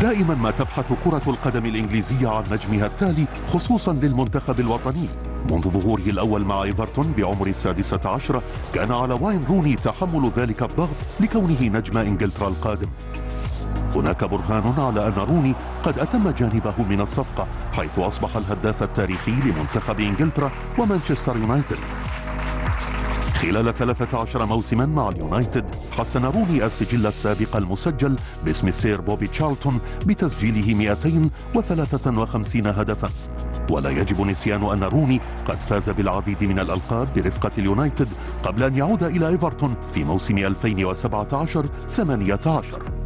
دائما ما تبحث كرة القدم الإنجليزية عن نجمها التالي، خصوصا للمنتخب الوطني. منذ ظهوره الأول مع إيفرتون بعمر السادسة عشرة كان على واين روني تحمل ذلك الضغط لكونه نجم إنجلترا القادم. هناك برهان على أن روني قد أتم جانبه من الصفقة، حيث أصبح الهداف التاريخي لمنتخب إنجلترا ومانشستر يونايتد. خلال 13 موسما مع اليونايتد حسن روني السجل السابق المسجل باسم السير بوبي تشارلتون بتسجيله 253 هدفا. ولا يجب نسيان أن روني قد فاز بالعديد من الألقاب برفقة اليونايتد قبل أن يعود إلى إيفرتون في موسم 2017-18.